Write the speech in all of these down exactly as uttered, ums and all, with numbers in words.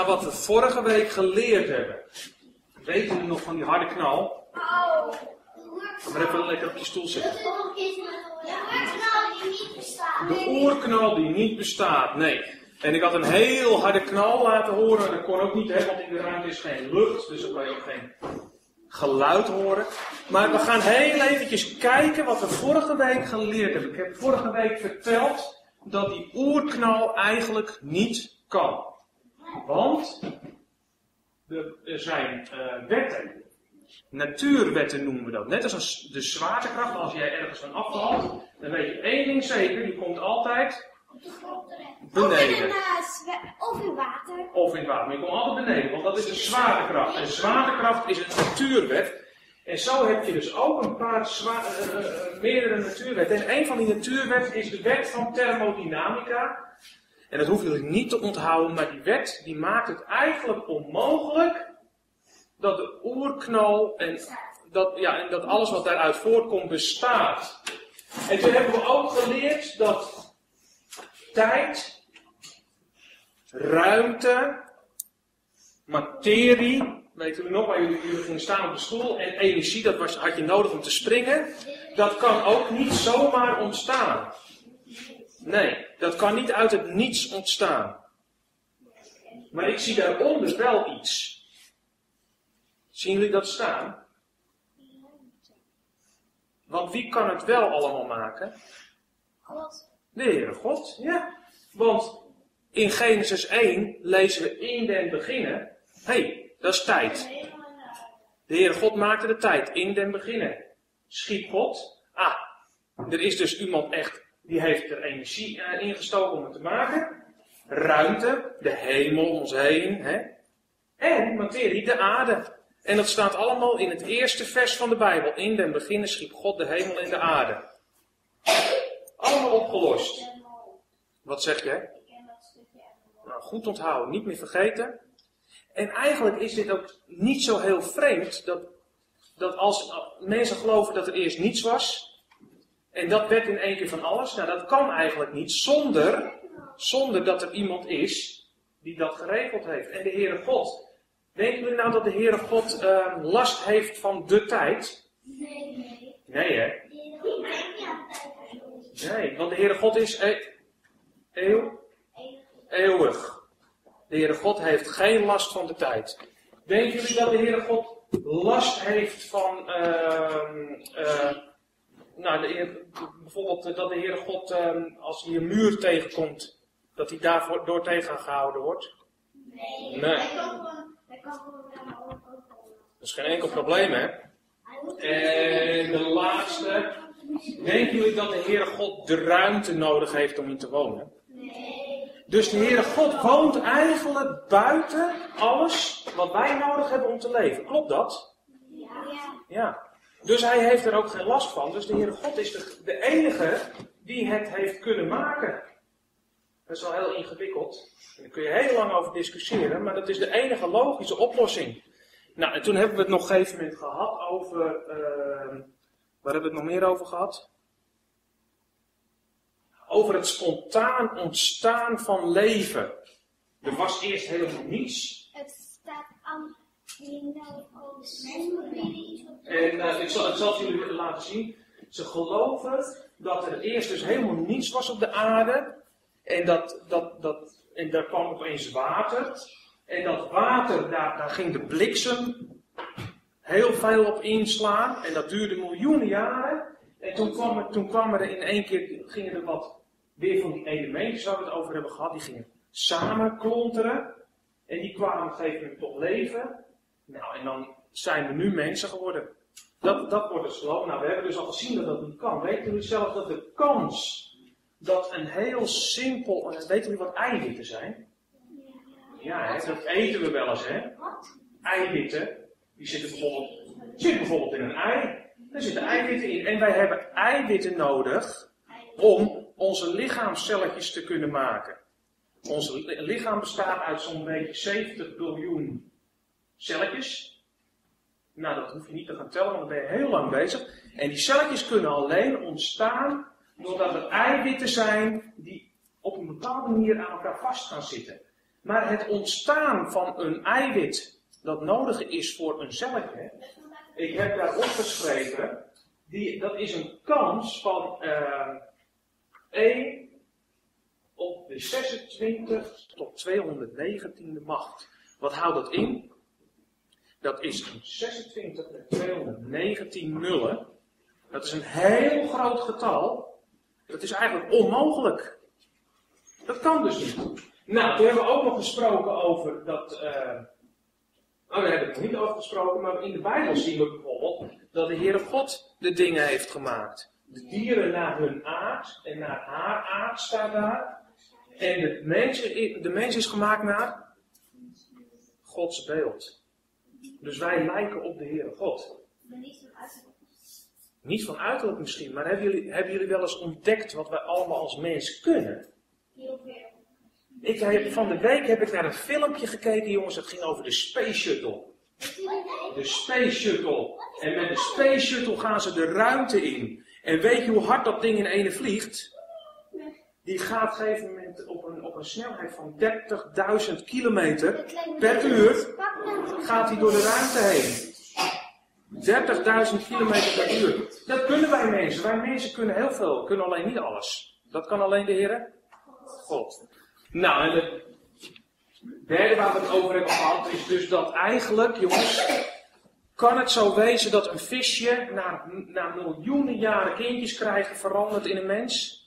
naar wat we vorige week geleerd hebben. Weet jullie nog van die harde knal? Maar even lekker op je stoel zitten. De oerknal die niet bestaat, nee. En ik had een heel harde knal laten horen. En dat kon ook niet, hè, want in de ruimte is geen lucht. Dus dan kan je ook geen geluid horen. Maar we gaan heel eventjes kijken wat we vorige week geleerd hebben. Ik heb vorige week verteld dat die oerknal eigenlijk niet kan. Want er zijn uh, wetten. Natuurwetten noemen we dat. Net als de zwaartekracht. Als jij ergens van afvalt, dan weet je één ding zeker. Die komt altijd beneden. Of in water. Of in water. Maar je komt altijd beneden. Want dat is de zwaartekracht. En zwaartekracht is een natuurwet. En zo heb je dus ook een paar zwaar, uh, uh, meerdere natuurwetten. En een van die natuurwetten is de wet van thermodynamica. En dat hoef je niet te onthouden. Maar die wet die maakt het eigenlijk onmogelijk dat de oerknal en dat, ja, en dat alles wat daaruit voortkomt bestaat. En toen hebben we ook geleerd dat tijd, ruimte, materie, weet u nog, waar jullie, jullie gingen staan op de stoel, en energie, dat was, had je nodig om te springen, dat kan ook niet zomaar ontstaan. Nee, dat kan niet uit het niets ontstaan. Maar ik zie daaronder wel iets. Zien jullie dat staan? Want wie kan het wel allemaal maken? God. De Heere God, ja. Want in Genesis één lezen we in den beginnen. Hé, hey, dat is tijd. De Heere God maakte de tijd. In den beginnen. Schiep God. Ah, er is dus iemand echt die heeft er energie in gestoken om het te maken. Ruimte, de hemel om ons heen. Hè? En materie, de aarde. En dat staat allemaal in het eerste vers van de Bijbel. In den beginnen schiep God de hemel en de aarde. Allemaal opgelost. Wat zeg jij? Nou, goed onthouden, niet meer vergeten. En eigenlijk is dit ook niet zo heel vreemd. Dat, dat als mensen geloven dat er eerst niets was. En dat werd in één keer van alles. Nou, dat kan eigenlijk niet zonder, zonder dat er iemand is die dat geregeld heeft. En de Heere God... Denken jullie nou dat de Heere God uh, last heeft van de tijd? Nee, nee. Nee, hè? Nee, want de Heere God is e eeuw? eeuwig. De Heere God heeft geen last van de tijd. Denken jullie dat de Heere God last heeft van... Uh, uh, nou, de Heer, bijvoorbeeld dat de Heere God, uh, als hij een muur tegenkomt, dat hij daarvoor door tegen gehouden wordt? Nee. Nee. Dat is geen enkel probleem, hè? En de laatste. Denken jullie dat de Heere God de ruimte nodig heeft om in te wonen? Nee. Dus de Heere God woont eigenlijk buiten alles wat wij nodig hebben om te leven. Klopt dat? Ja. Ja. Dus hij heeft er ook geen last van. Dus de Heere God is de, de enige die het heeft kunnen maken. Dat is wel heel ingewikkeld. En daar kun je heel lang over discussiëren. Maar dat is de enige logische oplossing. Nou, en toen hebben we het nog een gegeven moment gehad over... Uh, waar hebben we het nog meer over gehad? Over het spontaan ontstaan van leven. Er was eerst helemaal niets. Het staat aan... En uh, ik zal het zelf jullie laten zien. Ze geloven dat er eerst dus helemaal niets was op de aarde... En, dat, dat, dat, en daar kwam opeens water. En dat water, daar, daar ging de bliksem heel veel op inslaan. En dat duurde miljoenen jaren. En toen, kwam er, toen kwam er in één keer, gingen er wat weer van die elementen, waar we het over hebben gehad. Die gingen samen klonteren. En die kwamen op een gegeven moment tot leven. Nou, en dan zijn we nu mensen geworden. Dat, dat wordt het geloof. Nou, we hebben dus al gezien dat dat niet kan. Weet jullie zelf dat de kans... Dat een heel simpel... Weet jullie wat eiwitten zijn? Ja, hè, dat eten we wel eens, hè? Eiwitten. Die zitten bijvoorbeeld, zitten bijvoorbeeld in een ei. Daar zitten eiwitten in. En wij hebben eiwitten nodig om onze lichaamscelletjes te kunnen maken. Ons lichaam bestaat uit zo'n beetje zeventig biljoen celletjes. Nou, dat hoef je niet te gaan tellen, want dan ben je heel lang bezig. En die celletjes kunnen alleen ontstaan... Doordat er eiwitten zijn die op een bepaalde manier aan elkaar vast gaan zitten. Maar het ontstaan van een eiwit dat nodig is voor een celletje, ik heb daar opgeschreven, die, dat is een kans van uh, één op de zesentwintig tot tweehonderdnegentiende macht. Wat houdt dat in? Dat is een zesentwintig met tweehonderdnegentien nullen. Dat is een heel groot getal. Dat is eigenlijk onmogelijk. Dat kan dus niet. Nou, toen hebben we ook nog gesproken over dat... Uh, nou, daar hebben we het nog niet over gesproken, maar in de Bijbel zien we bijvoorbeeld dat de Heere God de dingen heeft gemaakt. De dieren naar hun aard en naar haar aard staat daar. En de mens, de mens is gemaakt naar Gods beeld. Dus wij lijken op de Heere God. Maar niet van uiterlijk. Niet van uiterlijk misschien, maar hebben jullie, hebben jullie wel eens ontdekt wat wij allemaal als mens kunnen? Heel veel. Ik heb, van de week heb ik naar een filmpje gekeken, jongens. Het ging over de Space Shuttle. De Space Shuttle. En met de Space Shuttle gaan ze de ruimte in. En weet je hoe hard dat ding in ene vliegt? Die gaat op een gegeven moment op een, op een snelheid van dertigduizend kilometer per uur. Gaat hij door de ruimte heen. dertigduizend kilometer per uur. Dat kunnen wij mensen. Wij mensen kunnen heel veel. We kunnen alleen niet alles. Dat kan alleen de Heere God. Nou, en het derde waar we het over hebben gehad is dus dat eigenlijk, jongens, kan het zo wezen dat een visje na, na miljoenen jaren kindjes krijgen veranderd in een mens?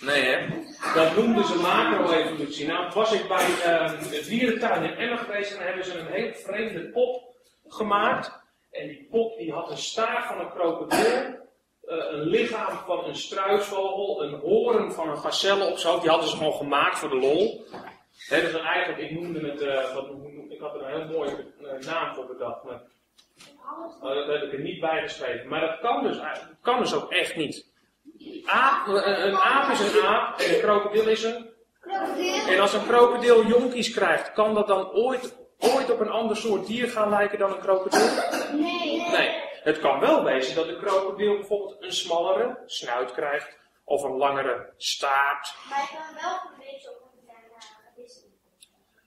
Nee, hè? Dat noemden ze macro-evolutie. Nou, was ik bij uh, de dierentuin in Emmen geweest en dan hebben ze een heel vreemde pop gemaakt. En die pop die had een staart van een krokodil. Uh, een lichaam van een struisvogel, een horen van een gazelle of zo. Die hadden ze gewoon gemaakt voor de lol. He, dus eigenlijk, ik noemde het, uh, wat, ik had er een heel mooie uh, naam voor bedacht. Maar, uh, dat heb ik er niet bij geschreven. Maar dat kan dus, uh, dat kan dus ook echt niet. Aap, uh, een aap is een aap en een krokodil is een... Krokodil. En als een krokodil jonkies krijgt, kan dat dan ooit, ooit op een ander soort dier gaan lijken dan een krokodil? Nee. Nee. Het kan wel wezen dat de krokodil bijvoorbeeld een smallere snuit krijgt. Of een langere staart. Maar je kan wel een beetje op een kleine hagedis.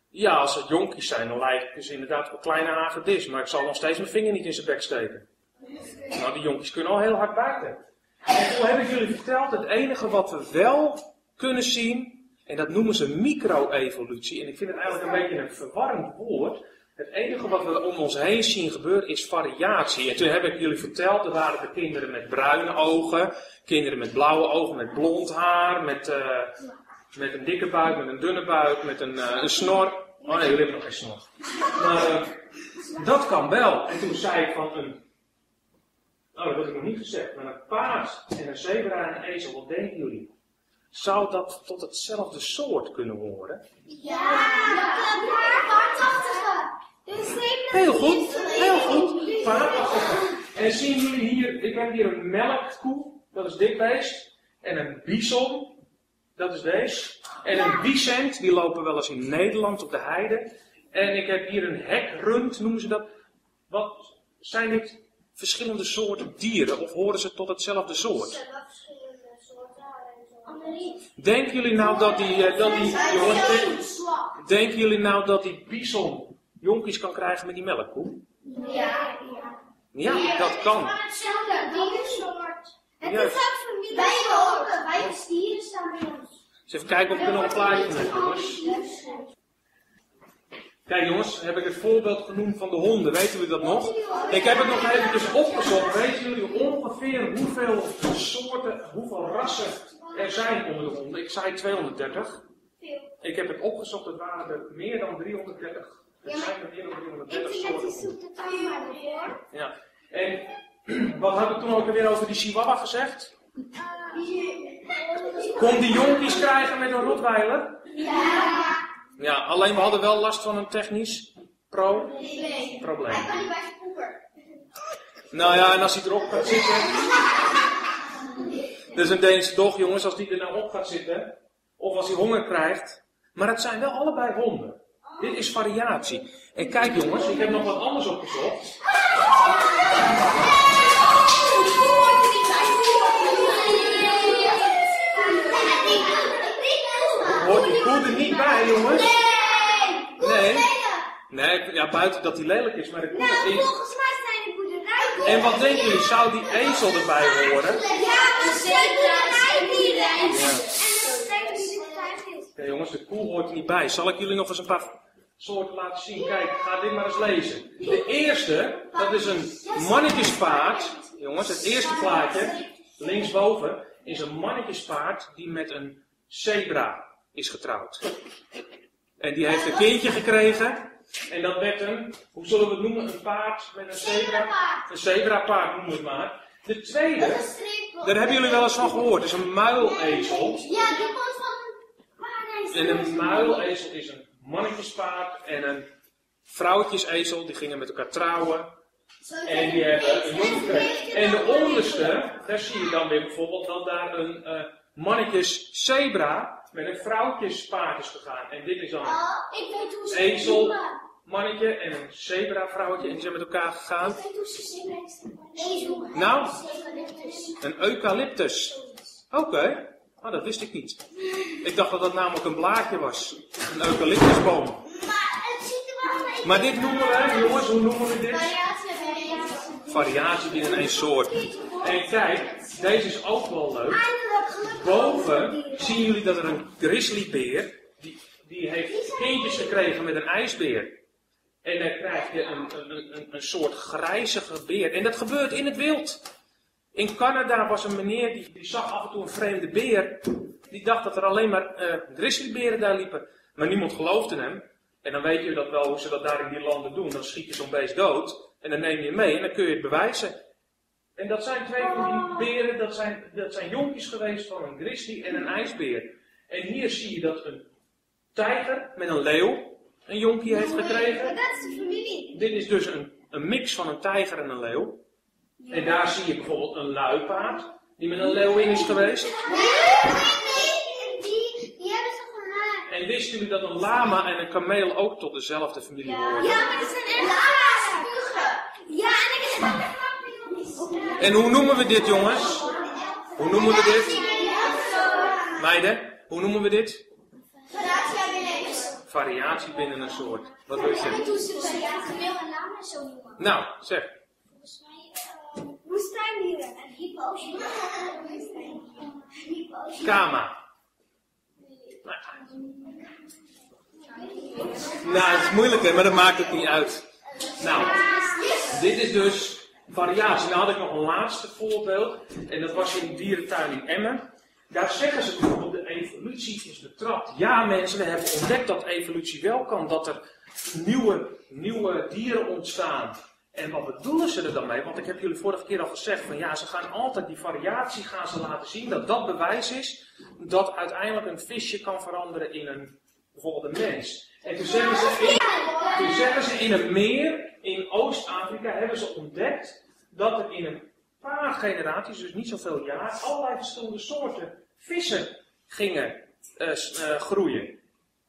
Ja, als het jonkies zijn, dan lijkt het inderdaad op een kleine hagedis. Maar ik zal nog steeds mijn vinger niet in zijn bek steken. Nou, die jonkies kunnen al heel hard buiten. En toen heb ik jullie verteld, het enige wat we wel kunnen zien, en dat noemen ze micro-evolutie. En ik vind het eigenlijk een beetje een verwarrend woord. Het enige wat we om ons heen zien gebeuren is variatie. En toen heb ik jullie verteld, er waren de kinderen met bruine ogen, kinderen met blauwe ogen, met blond haar, met, uh, met een dikke buik, met een dunne buik, met een, uh, een snor. Oh nee, jullie hebben nog geen snor. Maar uh, dat kan wel. En toen zei ik van een, oh dat heb ik nog niet gezegd, maar een paard en een zebra en een ezel, wat denken jullie? Zou dat tot hetzelfde soort kunnen horen? Ja, de paardachtige. Heel goed, heel goed. Paardachtige. En zien jullie hier, ik heb hier een melkkoe, dat is dit beest. En een bison, dat is deze. En een biesent, die lopen wel eens in Nederland op de heide. En ik heb hier een hekrund, noemen ze dat. Wat zijn dit verschillende soorten dieren? Of horen ze tot hetzelfde soort? Denken jullie nou dat die, uh, dat die jongens, denk, denken jullie nou dat die bison jonkies kan krijgen met die melkkoe? Ja, ja. Ja, dat kan. Het is van hetzelfde dierensoort. Het is ook familie. Wij horen, wij als dieren staan bij ons. Dus even kijken of we kunnen plaatje jongens. Kijk jongens, heb ik het voorbeeld genoemd van de honden, weten jullie dat nog? Ik heb het nog eventjes opgezocht. Weten jullie ongeveer hoeveel soorten, hoeveel rassen er zijn onder de honden? Ik zei tweehonderddertig. Ik heb het opgezocht, het waren er meer dan driehonderddertig. Er zijn er meer dan driehonderddertig soorten. Ja. En wat had ik toen ook weer over die chihuahua gezegd? Kon die jonkies krijgen met een rotweiler? Ja. Ja, alleen we hadden wel last van een technisch pro probleem. Hij kan niet bij zijn poeper. Nou ja, en als hij erop gaat zitten... Dat is een Deense dog, jongens, als die er nou op gaat zitten. Of als hij honger krijgt. Maar het zijn wel allebei honden. Dit is variatie. En kijk jongens, ik heb nog wat anders opgezocht. Hoort die voelt er niet bij, jongens. Nee! Nee. Nee, ja, buiten dat hij lelijk is, maar er komt nou, in. Volgens mij zijn de boerderijen. En wat denken jullie? Zou die ezel erbij horen? Ja, de zeekoerderij. En dan zijn die boerderijen. Ja, jongens, de koe hoort er niet bij. Zal ik jullie nog eens een paar soorten laten zien? Kijk, ga dit maar eens lezen. De eerste, dat is een mannetjespaard. Jongens, het eerste plaatje, linksboven, is een mannetjespaard die met een zebra is getrouwd. En die heeft een kindje gekregen. En dat werd een, hoe zullen we het noemen, een paard met een zebra? Een zebrapaard noemen we het maar. De tweede, daar hebben jullie wel eens van gehoord, is een muilezel. Ja, die komt van een paardezel. En een muilezel is een mannetjespaard en een vrouwtjesezel, die gingen met elkaar trouwen. En die hebben een jongen gekregen. En de onderste, daar zie je dan weer bijvoorbeeld dat daar een uh, mannetjeszebra met een vrouwtjespaard is gegaan. En dit is dan een ezelmannetje en een zebravrouwtje. En die zijn met elkaar gegaan. Nou, een eucalyptus. Oké, okay. Oh, dat wist ik niet. Ik dacht dat dat namelijk een blaadje was. Een eucalyptusboom. Maar dit noemen we, jongens, hoe noemen we dit? Variatie binnen één soort. En kijk, deze is ook wel leuk. Boven zien jullie dat er een grizzlybeer, die, die heeft kindjes gekregen met een ijsbeer. En dan krijg je een, een, een, een soort grijzige beer. En dat gebeurt in het wild. In Canada was een meneer, die, die zag af en toe een vreemde beer. Die dacht dat er alleen maar uh, grizzlyberen daar liepen. Maar niemand geloofde hem. En dan weet je dat wel, hoe ze dat daar in die landen doen. Dan schiet je zo'n beest dood. En dan neem je hem mee en dan kun je het bewijzen. En dat zijn twee van die beren, dat zijn, dat zijn jonkies geweest van een grizzly en een ijsbeer. En hier zie je dat een tijger met een leeuw een jonkie heeft gekregen. Dat is de familie. Dit is dus een, een mix van een tijger en een leeuw. Ja. En daar zie je bijvoorbeeld een luipaard die met een leeuw in is geweest. Nee, nee, die, die hebben ze gewoon. En wisten jullie dat een lama en een kameel ook tot dezelfde familie behoren? Ja. Ja, maar dat zijn echt lama's. Ja, en ik heb En hoe noemen we dit, jongens? Hoe noemen we dit? Meiden, hoe noemen we dit? Variatie binnen een soort. Wat wil je zeggen? Nou, zeg. Woestijndieren en hypo's. Kama. Nou, het is moeilijk, hè, maar dat maakt het niet uit. Nou, dit is dus variatie. Nou had ik nog een laatste voorbeeld. En dat was in een dierentuin in Emmen. Daar zeggen ze bijvoorbeeld, de evolutie is betrapt. Ja mensen, we hebben ontdekt dat evolutie wel kan. Dat er nieuwe, nieuwe dieren ontstaan. En wat bedoelen ze er dan mee? Want ik heb jullie vorige keer al gezegd. Van ja, ze gaan altijd die variatie gaan ze laten zien. Dat dat bewijs is. Dat uiteindelijk een visje kan veranderen in een, bijvoorbeeld een mens. En toen zeggen ze in, toen zeggen ze in een meer. In Oost-Afrika hebben ze ontdekt dat er in een paar generaties, dus niet zoveel jaar, allerlei verschillende soorten vissen gingen uh, uh, groeien.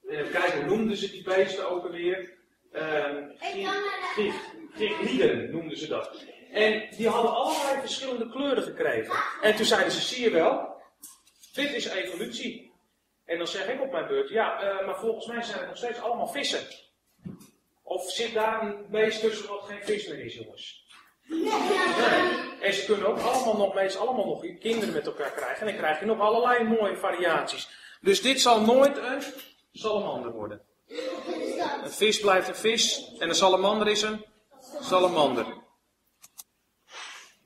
Uh, kijk, hoe noemden ze die beesten ook alweer? Uh, Giglieden noemden ze dat. En die hadden allerlei verschillende kleuren gekregen. En toen zeiden ze, zie je wel, dit is evolutie. En dan zeg ik op mijn beurt, ja, uh, maar volgens mij zijn het nog steeds allemaal vissen. Of zit daar een beest tussen wat geen vis meer is, jongens? Nee. En ze kunnen ook allemaal nog, meestal allemaal nog kinderen met elkaar krijgen. En dan krijg je nog allerlei mooie variaties. Dus dit zal nooit een salamander worden. Een vis blijft een vis. En een salamander is een salamander.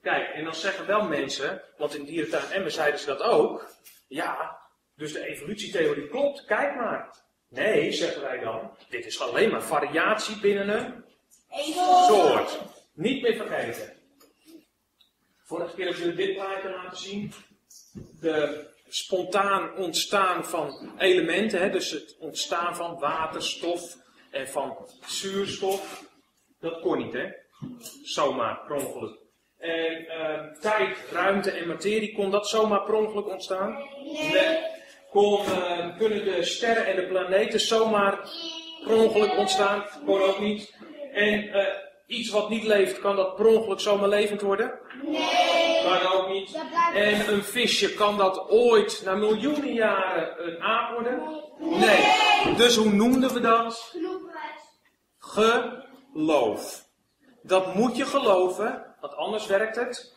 Kijk, en dan zeggen wel mensen, want in dierentuin Emmen zeiden ze dat ook. Ja, dus de evolutietheorie klopt, kijk maar. Nee, zeggen wij dan, dit is alleen maar variatie binnen een soort. Niet meer vergeten. Vorige keer heb ik dit plaatje laten zien. De spontaan ontstaan van elementen. Hè, dus het ontstaan van waterstof en van zuurstof. Dat kon niet, hè? Zomaar, per ongeluk. En uh, tijd, ruimte en materie, kon dat zomaar per ongeluk ontstaan? Nee. Kon, uh, kunnen de sterren en de planeten zomaar per ongeluk ontstaan? Kon ook niet. En uh, iets wat niet leeft, kan dat per ongeluk zomaar levend worden? Nee. maar ook niet. En een visje, kan dat ooit na miljoenen jaren een aap worden? Nee. Dus hoe noemden we dat? Geloof. Dat moet je geloven, want anders werkt het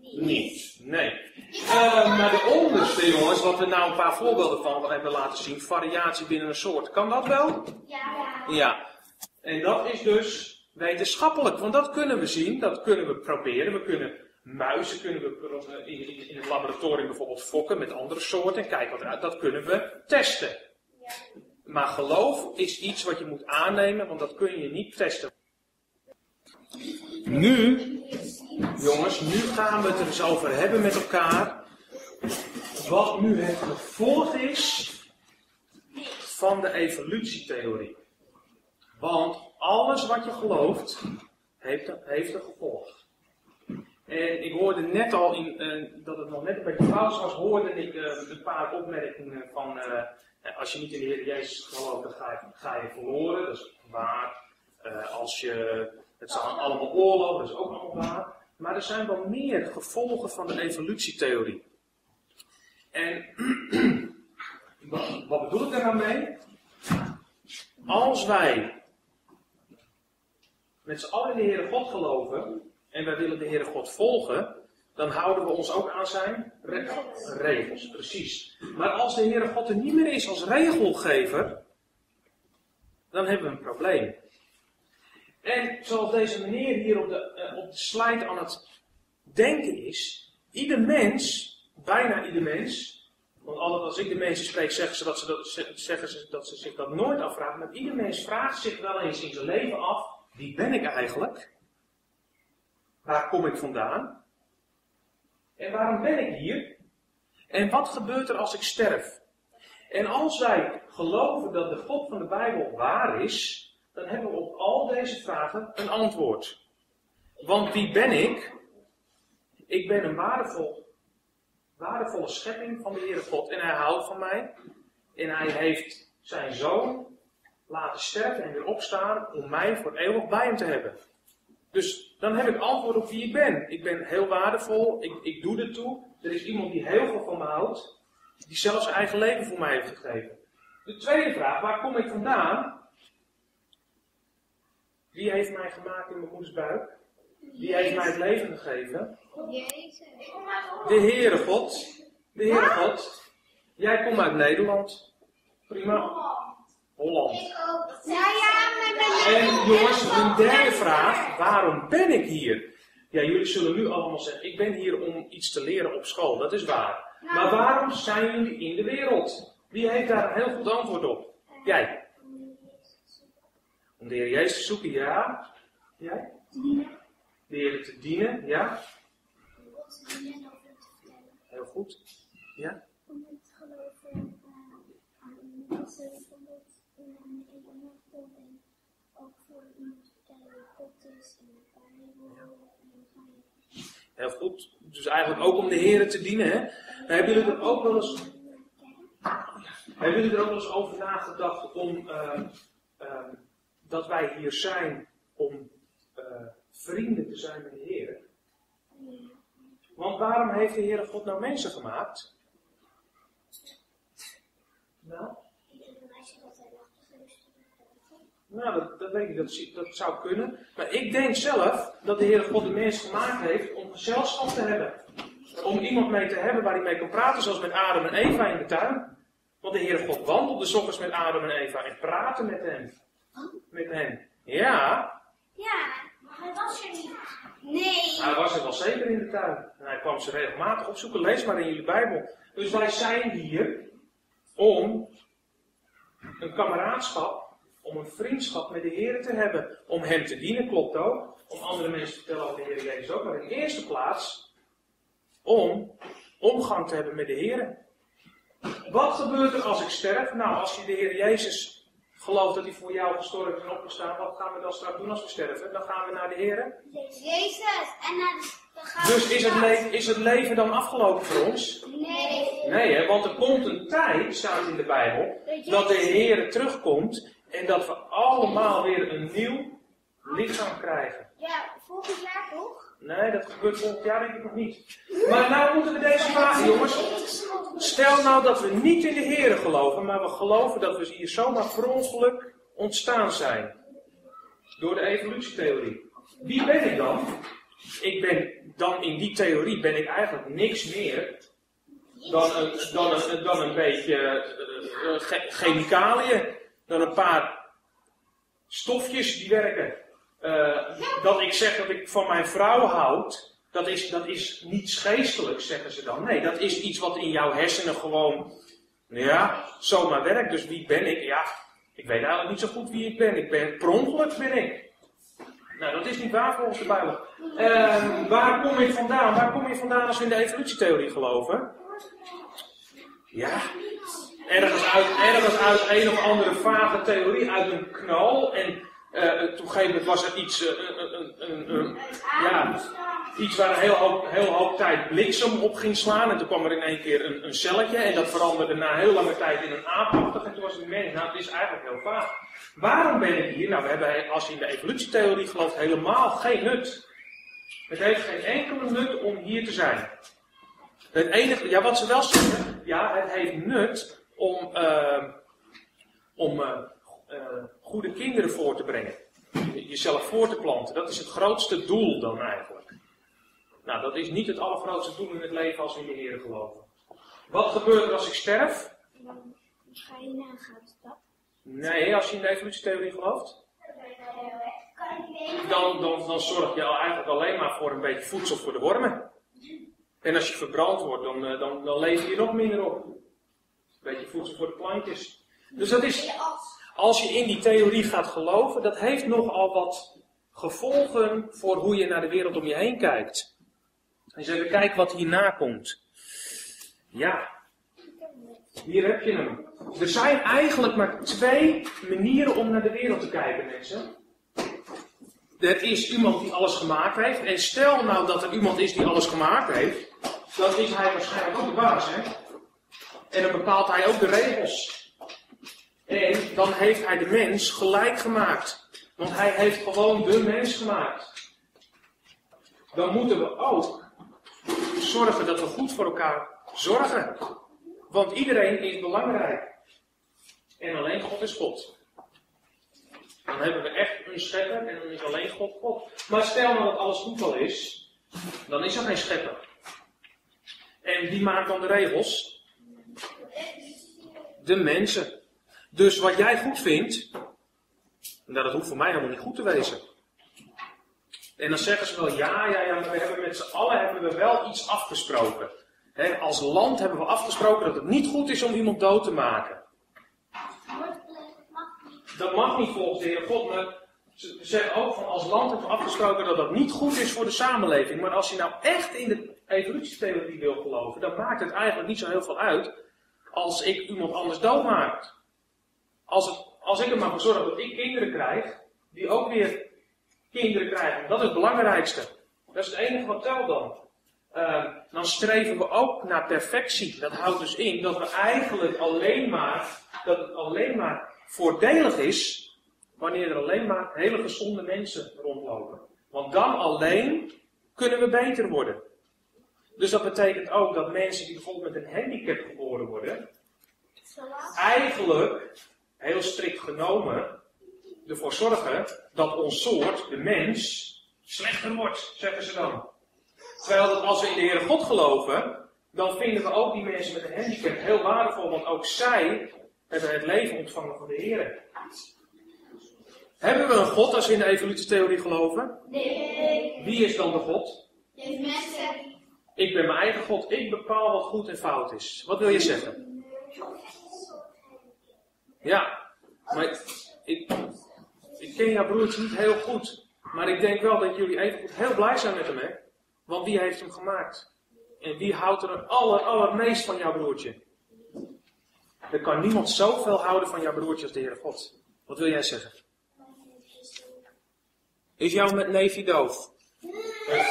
niet. Nee. Uh, maar de onderste, jongens, wat we nou een paar voorbeelden van hebben laten zien, variatie binnen een soort. Kan dat wel? Ja. Ja. En dat is dus wetenschappelijk, want dat kunnen we zien, dat kunnen we proberen. We kunnen muizen, kunnen we in, in het laboratorium bijvoorbeeld fokken met andere soorten en kijken wat eruit. Dat kunnen we testen. Ja. Maar geloof is iets wat je moet aannemen, want dat kun je niet testen. Nu, jongens, nu gaan we het er eens over hebben met elkaar. Wat nu het gevolg is van de evolutietheorie. Want alles wat je gelooft, heeft een, heeft een gevolg. En ik hoorde net al, in, uh, dat het nog net een beetje fout was, hoorde ik uh, een paar opmerkingen van, uh, als je niet in de Heer Jezus gelooft, dan ga je, ga je verloren. Dat is waar. Uh, als je, het zijn allemaal oorlogen, dat is ook allemaal waar. Maar er zijn wel meer gevolgen van de evolutietheorie. En wat, wat bedoel ik daar nou mee? Als wij met z'n allen in de Heere God geloven en wij willen de Heere God volgen, dan houden we ons ook aan zijn regels. regels. Precies. Maar als de Heere God er niet meer is als regelgever, dan hebben we een probleem. En zoals deze meneer hier op de, uh, op de slide aan het denken is, ieder mens, bijna ieder mens, want altijd als ik de mensen spreek, zeggen ze, dat ze dat, zeggen ze dat ze zich dat nooit afvragen. Maar ieder mens vraagt zich wel eens in zijn leven af, wie ben ik eigenlijk? Waar kom ik vandaan? En waarom ben ik hier? En wat gebeurt er als ik sterf? En als wij geloven dat de God van de Bijbel waar is, dan hebben we op al deze vragen een antwoord. Want wie ben ik? Ik ben een waardevol waardevolle schepping van de Heere God. En hij houdt van mij. En hij heeft zijn zoon laten sterven en weer opstaan om mij voor eeuwig bij hem te hebben. Dus dan heb ik antwoord op wie ik ben. Ik ben heel waardevol. Ik, ik doe er toe. Er is iemand die heel veel van me houdt. Die zelfs zijn eigen leven voor mij heeft gegeven. De tweede vraag. Waar kom ik vandaan? Wie heeft mij gemaakt in mijn moeders buik? Wie heeft mij het leven gegeven? De Heere God. De Heere God. Jij komt uit Nederland. Prima. Holland. En jongens, een derde vraag. Waarom ben ik hier? Ja, jullie zullen nu allemaal zeggen, ik ben hier om iets te leren op school. Dat is waar. Maar waarom zijn jullie in de wereld? Wie heeft daar een heel goed antwoord op? Jij. Om de Heer Jezus te zoeken, ja. Jij? De Heer te dienen, ja. Heel goed. Ja? Om het geloven aan mensen, omdat ik nog kom en ook voor iemand vertellen wat God is en waar hij wil. Heel goed. Dus eigenlijk ook om de Heer te dienen, hè? Maar hebben jullie er ook wel eens, hebben jullie er ook wel eens over nagedacht om uh, uh, dat wij hier zijn om Uh, vrienden te zijn met de Heer? Want waarom heeft de Heere God nou mensen gemaakt? Nou? Nou, dat, dat weet ik, dat, dat zou kunnen. Maar ik denk zelf dat de Heere God de mens gemaakt heeft om gezelschap te hebben. Om iemand mee te hebben waar hij mee kan praten, zoals met Adam en Eva in de tuin. Want de Heere God wandelde 's ochtends met Adam en Eva en praatte met hen. Met hen. Ja. Ja, maar hij was er niet. Nee. Hij was er wel zeker in de tuin. En hij kwam ze regelmatig opzoeken. Lees maar in jullie Bijbel. Dus wij zijn hier om een kameraadschap, om een vriendschap met de Heer te hebben. Om hem te dienen, klopt ook. Om andere mensen te vertellen over de Heer Jezus ook. Maar in de eerste plaats om omgang te hebben met de Heer. Wat gebeurt er als ik sterf? Nou, als je de Heer Jezus geloof dat hij voor jou gestorven en opgestaan. Wat gaan we dan straks doen als we sterven? Dan gaan we naar de Heer. Jezus. En naar de, dan gaan we dus is het, le- is het leven dan afgelopen voor ons? Nee. Nee, hè? Want er komt een tijd, staat in de Bijbel, dat de Heer terugkomt en dat we allemaal weer een nieuw lichaam krijgen. Ja, volgend jaar toch? Nee, dat gebeurt volgend jaar denk ik nog niet. Maar nou moeten we deze vraag, jongens. Stel nou dat we niet in de Heere geloven, maar we geloven dat we hier zomaar per ongeluk ontstaan zijn. Door de evolutietheorie. Wie ben ik dan? Ik ben dan in die theorie ben ik eigenlijk niks meer dan een, dan een, dan een beetje uh, ge chemicaliën. Dan een paar stofjes die werken. Uh, dat ik zeg dat ik van mijn vrouw houd, dat is, dat is niets geestelijks, zeggen ze dan. Nee, dat is iets wat in jouw hersenen gewoon, ja, zomaar werkt. Dus wie ben ik? Ja, ik weet eigenlijk niet zo goed wie ik ben. Ik ben, per ongeluk ben ik. Nou, dat is niet waar volgens de Bijbel. Uh, waar kom ik vandaan? Waar kom je vandaan als we in de evolutietheorie geloven? Ja, ergens uit, ergens uit een of andere vage theorie, uit een knal en... Uh, op een gegeven moment was er iets, uh, uh, uh, uh, uh, ja, iets waar een heel hoop, heel hoop tijd bliksem op ging slaan. En toen kwam er in één keer een, een celletje en dat veranderde na heel lange tijd in een aapachtig. En toen was het een mens. Nou, het is eigenlijk heel vaag. Waarom ben ik hier? Nou, we hebben, als je in de evolutietheorie gelooft, helemaal geen nut. Het heeft geen enkele nut om hier te zijn. Het enige, ja, wat ze wel zeggen, ja, het heeft nut om... Uh, om uh, Uh, goede kinderen voor te brengen. Jezelf voor te planten. Dat is het grootste doel dan eigenlijk. Nou, dat is niet het allergrootste doel in het leven als we in de Heer geloven. Wat gebeurt er als ik sterf? Ga je naar een gouden stad? Nee, als je in de evolutietheorie gelooft. Dan, dan, dan zorg je eigenlijk alleen maar voor een beetje voedsel voor de wormen. En als je verbrand wordt, dan, dan, dan leef je nog minder op. Een beetje voedsel voor de plantjes. Dus dat is... Als je in die theorie gaat geloven, dat heeft nogal wat gevolgen voor hoe je naar de wereld om je heen kijkt. Dus even kijken wat hierna komt. Ja, hier heb je hem. Er zijn eigenlijk maar twee manieren om naar de wereld te kijken, mensen. Er is iemand die alles gemaakt heeft. En stel nou dat er iemand is die alles gemaakt heeft, dan is hij waarschijnlijk ook de baas, hè? En dan bepaalt hij ook de regels. En dan heeft hij de mens gelijk gemaakt. Want hij heeft gewoon de mens gemaakt. Dan moeten we ook zorgen dat we goed voor elkaar zorgen. Want iedereen is belangrijk. En alleen God is God. Dan hebben we echt een schepper en dan is alleen God God. Maar stel nou dat alles goed al is, dan is er geen schepper. En wie maakt dan de regels? De mensen. Dus wat jij goed vindt, nou dat hoeft voor mij helemaal niet goed te wezen. En dan zeggen ze wel, ja, ja, ja, maar we hebben met z'n allen hebben we wel iets afgesproken. He, als land hebben we afgesproken dat het niet goed is om iemand dood te maken. Dat mag niet volgens de Heer God, maar ze zeggen ook van als land hebben we afgesproken dat dat niet goed is voor de samenleving. Maar als je nou echt in de evolutietheorie wil geloven, dan maakt het eigenlijk niet zo heel veel uit als ik iemand anders dood maak. Als, het, als ik er maar voor zorg dat ik kinderen krijg, die ook weer kinderen krijgen. Dat is het belangrijkste. Dat is het enige wat telt dan. Uh, dan streven we ook naar perfectie. Dat houdt dus in dat we eigenlijk alleen maar, dat het alleen maar voordelig is, wanneer er alleen maar hele gezonde mensen rondlopen. Want dan alleen kunnen we beter worden. Dus dat betekent ook dat mensen die bijvoorbeeld met een handicap geboren worden, eigenlijk... heel strikt genomen ervoor zorgen dat ons soort, de mens, slechter wordt, zeggen ze dan. Terwijl dat als we in de Heere God geloven, dan vinden we ook die mensen met een handicap heel waardevol, want ook zij hebben het leven ontvangen van de Heere. Hebben we een God als we in de evolutietheorie geloven? Nee. Wie is dan de God? De mensen. Ik ben mijn eigen God, ik bepaal wat goed en fout is. Wat wil je zeggen? Ja, maar ik, ik, ik ken jouw broertje niet heel goed. Maar ik denk wel dat jullie even heel blij zijn met hem, hè? Want wie heeft hem gemaakt? En wie houdt er het aller, allermeest van jouw broertje? Er kan niemand zoveel houden van jouw broertje als de Heere God. Wat wil jij zeggen? Is jouw met neefje doof? Het,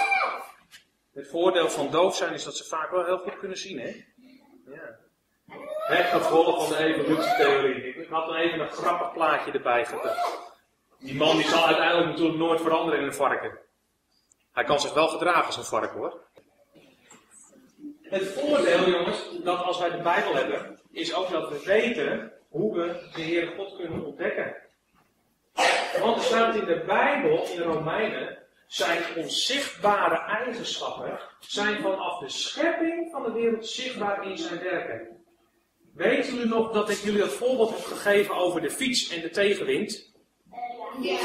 het voordeel van doof zijn is dat ze vaak wel heel goed kunnen zien, hè? Ja. Het gevolg van de evolutietheorie. Ik had dan even een grappig plaatje erbij gedaan. Die man die zal uiteindelijk natuurlijk nooit veranderen in een varken. Hij kan zich wel gedragen als een varken, hoor. Het voordeel, jongens, dat als wij de Bijbel hebben, is ook dat we weten hoe we de Heere God kunnen ontdekken. Want er staat in de Bijbel, in de Romeinen, zijn onzichtbare eigenschappen zijn vanaf de schepping van de wereld zichtbaar in zijn werken. Weten jullie nog dat ik jullie dat voorbeeld heb gegeven over de fiets en de tegenwind? Ja.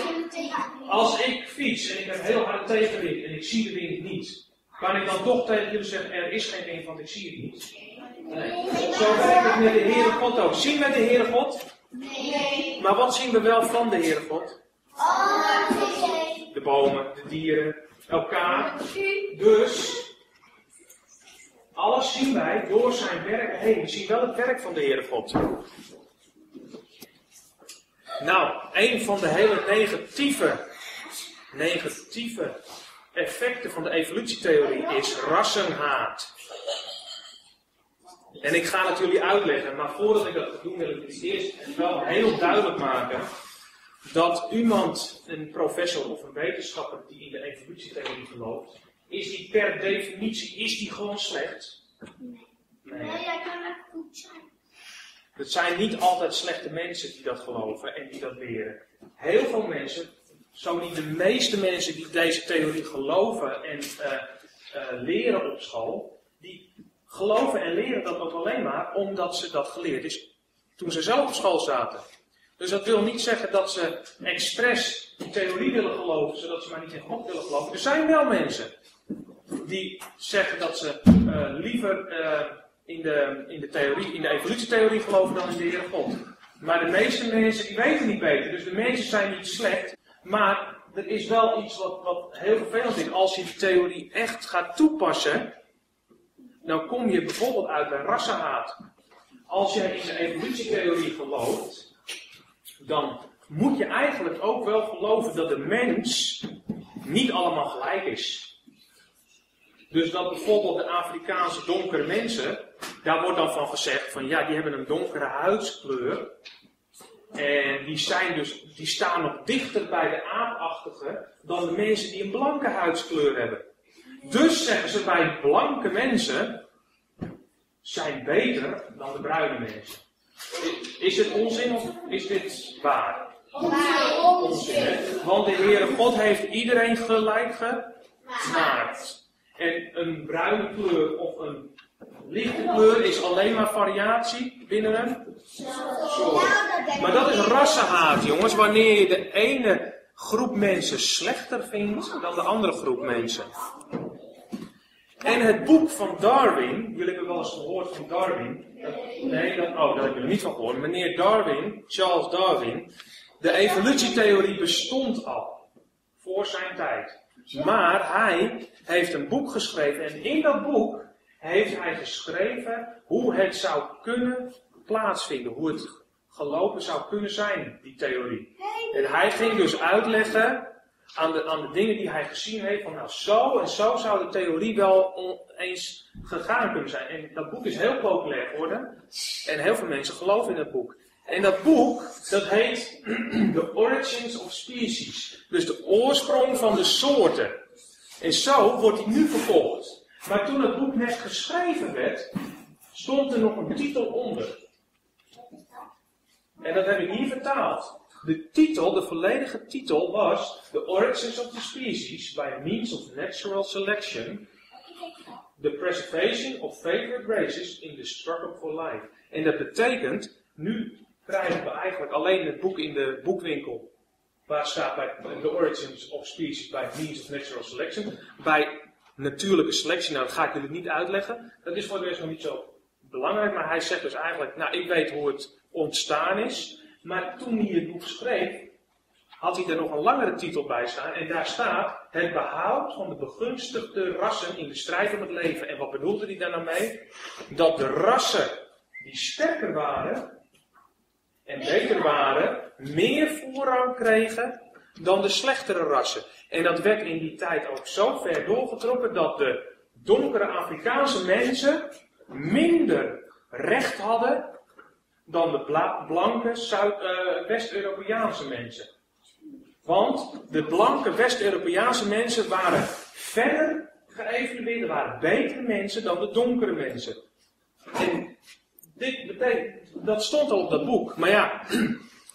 Als ik fiets en ik heb heel hard tegenwind en ik zie de wind niet, kan ik dan toch tegen jullie zeggen, er is geen wind, want ik zie het niet? Nee. Zo werkt het met de Heere God ook. Zien we de Heere God? Nee. Maar wat zien we wel van de Heere God? De bomen, de dieren, elkaar. Dus, alles zien wij door zijn werk heen. We zien wel het werk van de Heere God. Nou, een van de hele negatieve, negatieve effecten van de evolutietheorie is rassenhaat. En ik ga het jullie uitleggen, maar voordat ik dat doe, wil ik het eerst wel heel duidelijk maken dat iemand, een professor of een wetenschapper die in de evolutietheorie gelooft, is die per definitie, is die gewoon slecht? Nee. Nee, dat kan ook goed zijn. Het zijn niet altijd slechte mensen die dat geloven en die dat leren. Heel veel mensen, zo niet de meeste mensen die deze theorie geloven en uh, uh, leren op school, die geloven en leren dat ook alleen maar omdat ze dat geleerd is toen ze zelf op school zaten. Dus dat wil niet zeggen dat ze expres die theorie willen geloven, zodat ze maar niet in God willen geloven. Er zijn wel mensen die zeggen dat ze uh, liever uh, in, de, in, de theorie, in de evolutietheorie geloven dan in de Heere God. Maar de meeste mensen die weten niet beter, dus de mensen zijn niet slecht. Maar er is wel iets wat, wat heel vervelend is. Als je die theorie echt gaat toepassen, dan kom je bijvoorbeeld uit bij rassenhaat. Als je in de evolutietheorie gelooft, dan moet je eigenlijk ook wel geloven dat de mens niet allemaal gelijk is. Dus dat bijvoorbeeld de Afrikaanse donkere mensen, daar wordt dan van gezegd van ja, die hebben een donkere huidskleur. En die, zijn dus, die staan nog dichter bij de aapachtige dan de mensen die een blanke huidskleur hebben. Dus zeggen ze bij blanke mensen zijn beter dan de bruine mensen. Is het onzin of is dit waar? Onzin. Want de Heere God heeft iedereen gelijk gemaakt. En een bruine kleur of een lichte kleur is alleen maar variatie binnen een soort. Maar dat is rassenhaat, jongens. Wanneer je de ene groep mensen slechter vindt dan de andere groep mensen. En het boek van Darwin, jullie hebben wel eens gehoord van Darwin. Nee, dat, oh, daar heb ik er niet van gehoord. Meneer Darwin, Charles Darwin, de evolutietheorie bestond al voor zijn tijd. Maar hij heeft een boek geschreven en in dat boek heeft hij geschreven hoe het zou kunnen plaatsvinden. Hoe het gelopen zou kunnen zijn, die theorie. En hij ging dus uitleggen aan de, aan de dingen die hij gezien heeft van nou zo en zo zou de theorie wel eens gegaan kunnen zijn. En dat boek is heel populair geworden en heel veel mensen geloven in dat boek. En dat boek, dat heet The Origins of Species. Dus de oorsprong van de soorten. En zo wordt hij nu vervolgd. Maar toen het boek net geschreven werd, stond er nog een titel onder. En dat heb ik hier vertaald. De titel, de volledige titel was The Origins of the Species by Means of Natural Selection. The Preservation of Favorite Races in the Struggle for Life. En dat betekent, nu krijgen we eigenlijk alleen het boek in de boekwinkel. Waar staat bij The Origins of Species by Means of Natural Selection. Bij natuurlijke selectie, nou dat ga ik jullie niet uitleggen. Dat is voor de rest nog niet zo belangrijk. Maar hij zegt dus eigenlijk, nou ik weet hoe het ontstaan is. Maar toen hij het boek schreef, had hij er nog een langere titel bij staan. En daar staat, het behoud van de begunstigde rassen in de strijd om het leven. En wat bedoelde hij daar nou mee? Dat de rassen die sterker waren en beter waren, meer voorrang kregen dan de slechtere rassen. En dat werd in die tijd ook zo ver doorgetrokken dat de donkere Afrikaanse mensen minder recht hadden dan de bla- blanke Zuid- uh, West-Europeaanse mensen. Want de blanke West-Europese mensen waren verder geëvalueerd, waren betere mensen dan de donkere mensen. En dit betekent, dat stond al op dat boek. Maar ja,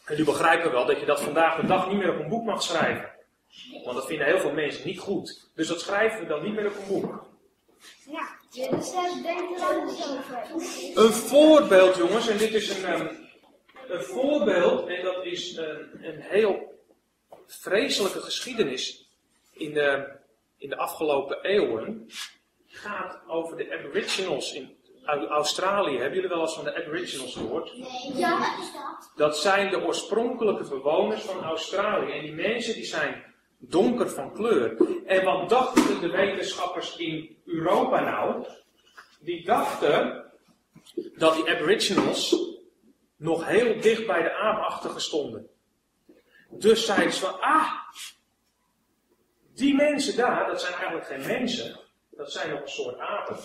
jullie begrijpen wel dat je dat vandaag de dag niet meer op een boek mag schrijven. Want dat vinden heel veel mensen niet goed. Dus dat schrijven we dan niet meer op een boek. Ja, Genesis denkt er anders over. Een voorbeeld, jongens, en dit is een, um, een voorbeeld, en dat is een, een heel vreselijke geschiedenis in de, in de afgelopen eeuwen. Het gaat over de Aboriginals in Australië. Hebben jullie wel eens van de Aboriginals gehoord? Nee, ja, wat is dat? Dat zijn de oorspronkelijke bewoners van Australië. En die mensen die zijn donker van kleur. En wat dachten de wetenschappers in Europa nou? Die dachten dat die Aboriginals nog heel dicht bij de aapachtigen stonden. Dus zeiden ze van, ah, die mensen daar, dat zijn eigenlijk geen mensen. Dat zijn nog een soort apen.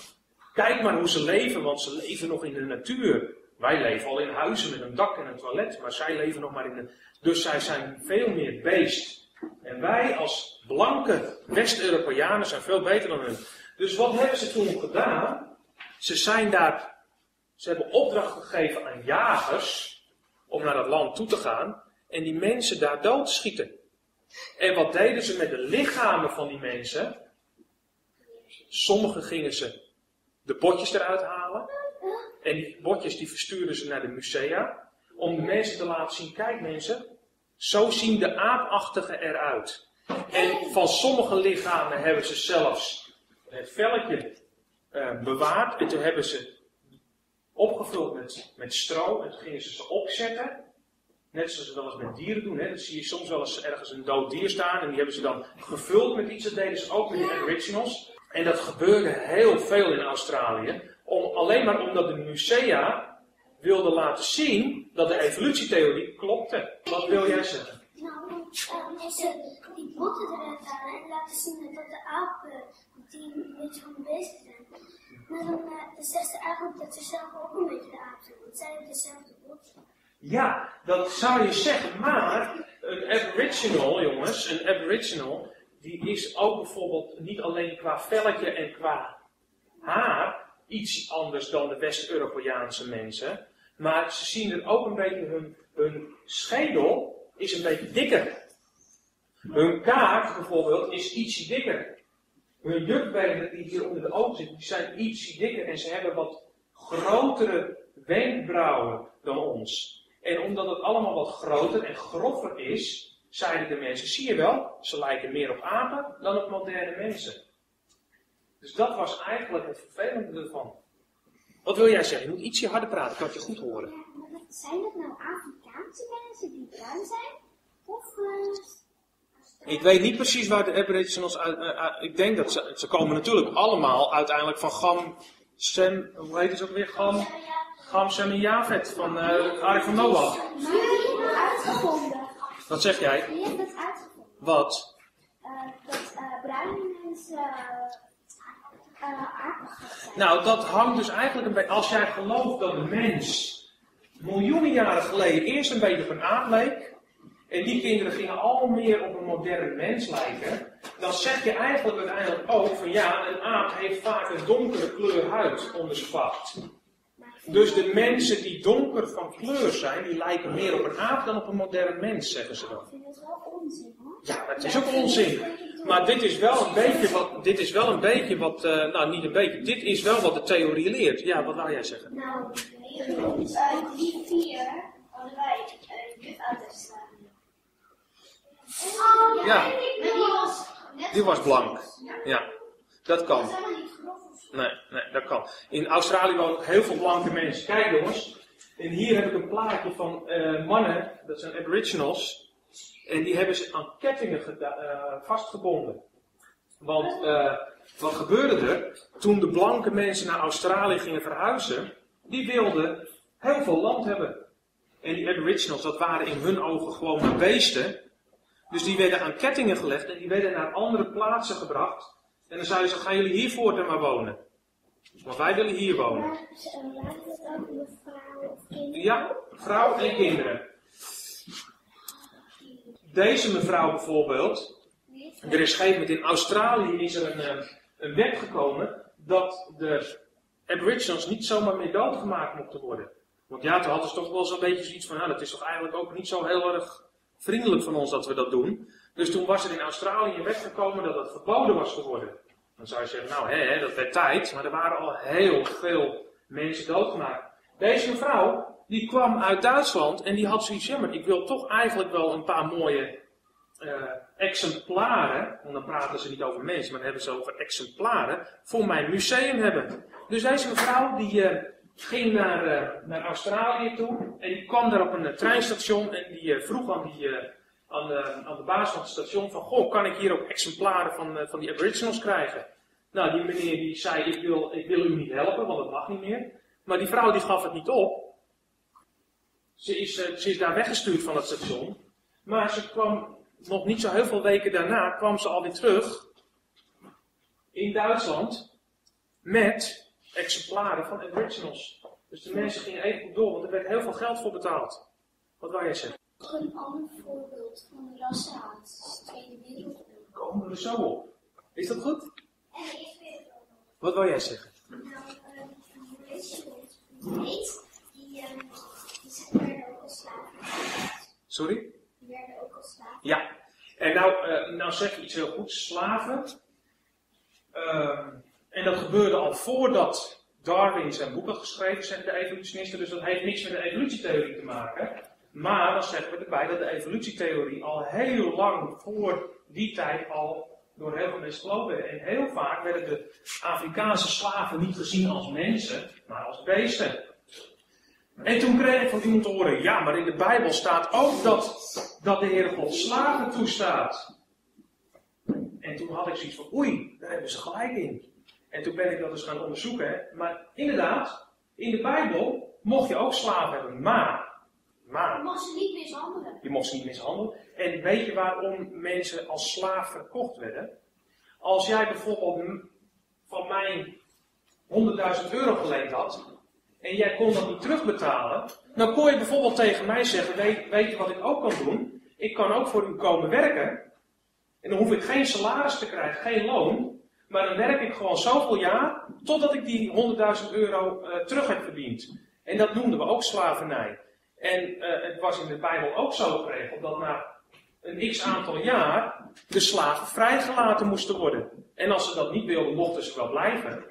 Kijk maar hoe ze leven, want ze leven nog in de natuur. Wij leven al in huizen met een dak en een toilet, maar zij leven nog maar in de... Dus zij zijn veel meer beest. En wij als blanke West-Europeanen zijn veel beter dan hun. Dus wat hebben ze toen gedaan? Ze zijn daar... Ze hebben opdracht gegeven aan jagers om naar dat land toe te gaan en die mensen daar dood te schieten. En wat deden ze met de lichamen van die mensen? Sommigen gingen ze de botjes eruit halen en die botjes die verstuurden ze naar de musea om de mensen te laten zien, kijk mensen, zo zien de aapachtigen eruit. En van sommige lichamen hebben ze zelfs het velletje uh, bewaard en toen hebben ze opgevuld met, met stro en toen gingen ze ze opzetten. Net zoals ze wel eens met dieren doen. Hè? Dan zie je soms wel eens ergens een dood dier staan en die hebben ze dan gevuld met iets. Dat deden ze ook met de Aboriginals. En dat gebeurde heel veel in Australië. Om, alleen maar omdat de musea wilden laten zien dat de evolutietheorie klopte. Wat wil jij zeggen? Nou, wanneer ze die botten eruit halen en laten zien dat de apen die een beetje van de beesten zijn. Maar dan zegt ze eigenlijk dat ze zelf ook een beetje de aap zijn. Want zij hebben dezelfde botten. Ja, dat zou je zeggen, maar een Aboriginal, jongens, een Aboriginal, die is ook bijvoorbeeld niet alleen qua velletje en qua haar iets anders dan de West-Europeaanse mensen, maar ze zien er ook een beetje, hun, hun schedel is een beetje dikker. Hun kaak bijvoorbeeld is ietsje dikker. Hun jukbenen die hier onder de ogen zitten, die zijn ietsje dikker en ze hebben wat grotere wenkbrauwen dan ons. En omdat het allemaal wat groter en grover is, zeiden de mensen, zie je wel, ze lijken meer op apen dan op moderne mensen. Dus dat was eigenlijk het vervelende ervan. Wat wil jij zeggen? Je moet ietsje harder praten, kan je goed horen. Ja, maar zijn dat nou Afrikaanse mensen die bruin zijn? Of... Uh, ik weet niet precies waar de Aboriginals uit... Uh, uh, ik denk dat ze... Ze komen natuurlijk allemaal uiteindelijk van Gam... Sem... Hoe heet het ook weer? Gam... Ham, Sem en Javed van uh, de Ark van Noach. Maar die hebben het uitgevonden. Wat zeg jij? Die hebben het uitgevonden. Wat? Uh, dat uh, bruine mensen uh, uh, aardig zijn. Nou, dat hangt dus eigenlijk een beetje... Als jij gelooft dat de mens miljoenen jaren geleden eerst een beetje op een aap leek, en die kinderen gingen al meer op een moderne mens lijken, dan zeg je eigenlijk uiteindelijk ook van ja, een aap heeft vaak een donkere kleur huid onder zijn vacht. Dus de mensen die donker van kleur zijn, die lijken meer op een aap dan op een modern mens, zeggen ze dan. Ik vind dat wel onzin, hoor. Ja, dat is ook onzin. Maar dit is wel een beetje wat, dit is wel een beetje wat, uh, nou niet een beetje, dit is wel wat de theorie leert. Ja, wat wou jij zeggen? Nou, die vier hadden wij uit Australië. Ja, die was blank. Ja, dat kan. Nee, nee, dat kan. In Australië wonen ook heel veel blanke mensen. Kijk jongens, en hier heb ik een plaatje van uh, mannen, dat zijn Aboriginals, en die hebben ze aan kettingen uh, vastgebonden. Want uh, wat gebeurde er? Toen de blanke mensen naar Australië gingen verhuizen, die wilden heel veel land hebben. En die Aboriginals, dat waren in hun ogen gewoon maar beesten. Dus die werden aan kettingen gelegd en die werden naar andere plaatsen gebracht. En dan zeiden ze, gaan jullie hier voortaan maar wonen. Want wij willen hier wonen. Ja, vrouw en kinderen. Deze mevrouw bijvoorbeeld. Er is op een gegeven moment in Australië is er een, een wet gekomen dat de Aboriginals niet zomaar meer doodgemaakt mochten worden. Want ja, toen hadden ze toch wel zo'n beetje zoiets van, nou, dat is toch eigenlijk ook niet zo heel erg vriendelijk van ons dat we dat doen. Dus toen was er in Australië een wet gekomen dat dat verboden was geworden. Dan zou je zeggen, nou hè, dat werd tijd, maar er waren al heel veel mensen doodgemaakt. Deze mevrouw, die kwam uit Duitsland en die had zoiets, ja, maar ik wil toch eigenlijk wel een paar mooie uh, exemplaren, want dan praten ze niet over mensen, maar dan hebben ze over exemplaren, voor mijn museum hebben. Dus deze mevrouw, die... Uh, ging naar, uh, naar Australië toe en die kwam daar op een uh, treinstation en die uh, vroeg aan, die, uh, aan, de, aan de baas van het station van, goh, kan ik hier ook exemplaren van, uh, van die Aboriginals krijgen? Nou, die meneer die zei, ik wil, ik wil u niet helpen, want dat mag niet meer. Maar die vrouw die gaf het niet op. Ze is, uh, ze is daar weggestuurd van het station. Maar ze kwam nog niet zo heel veel weken daarna, kwam ze alweer terug in Duitsland met... exemplaren van Aboriginals. Dus de mensen gingen even goed door, want er werd heel veel geld voor betaald. Wat wou jij zeggen? Nog een ander voorbeeld van rassen uit de Tweede Wereldoorlog. Komen we er zo op. Is dat goed? En ik weet het ook nog. Wat wou jij zeggen? Nou, de Aboriginals, die werden ook als slaven. Sorry? Die werden ook als slaven. Ja. En nou, uh, nou zeg je iets heel goeds. Slaven. Ehm... Uh, En dat gebeurde al voordat Darwin zijn boeken geschreven zijn, de evolutionisten. Dus dat heeft niks met de evolutietheorie te maken. Maar dan zeggen we erbij dat de evolutietheorie al heel lang voor die tijd al door heel veel mensen geloofd werd. En heel vaak werden de Afrikaanse slaven niet gezien als mensen, maar als beesten. En toen kreeg ik van iemand te horen, ja, maar in de Bijbel staat ook dat, dat de Heere God slaven toestaat. En toen had ik zoiets van, oei, daar hebben ze gelijk in. En toen ben ik dat dus gaan onderzoeken. Hè? Maar inderdaad, in de Bijbel mocht je ook slaven hebben. Maar, maar... Je mocht ze niet mishandelen. Je mocht ze niet mishandelen. En weet je waarom mensen als slaaf verkocht werden? Als jij bijvoorbeeld van mij honderdduizend euro geleend had... en jij kon dat niet terugbetalen... dan kon je bijvoorbeeld tegen mij zeggen... Weet, weet je wat ik ook kan doen? Ik kan ook voor u komen werken. En dan hoef ik geen salaris te krijgen, geen loon... Maar dan werk ik gewoon zoveel jaar, totdat ik die honderdduizend euro uh, terug heb verdiend. En dat noemden we ook slavernij. En uh, het was in de Bijbel ook zo geregeld dat na een x aantal jaar de slaven vrijgelaten moesten worden. En als ze dat niet wilden, mochten ze wel blijven.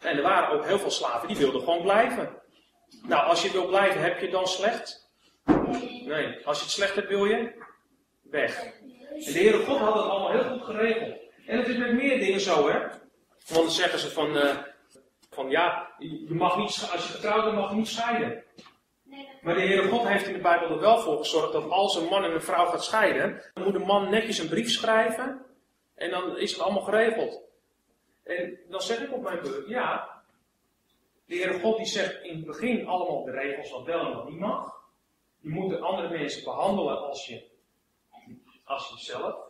En er waren ook heel veel slaven die wilden gewoon blijven. Nou, als je wil blijven, heb je dan slecht? Nee. Als je het slecht hebt, wil je? Weg. En de Heere God had dat allemaal heel goed geregeld. En dat is met meer dingen zo, hè. Want dan zeggen ze van, uh, van ja, je mag niet, als je getrouwd bent, mag je niet scheiden. Nee, maar de Heere God heeft in de Bijbel er wel voor gezorgd dat als een man en een vrouw gaat scheiden, dan moet een man netjes een brief schrijven en dan is het allemaal geregeld. En dan zeg ik op mijn beurt, ja, de Heere God die zegt in het begin allemaal de regels wat wel en wat niet mag. Je moet de andere mensen behandelen als je, als jezelf.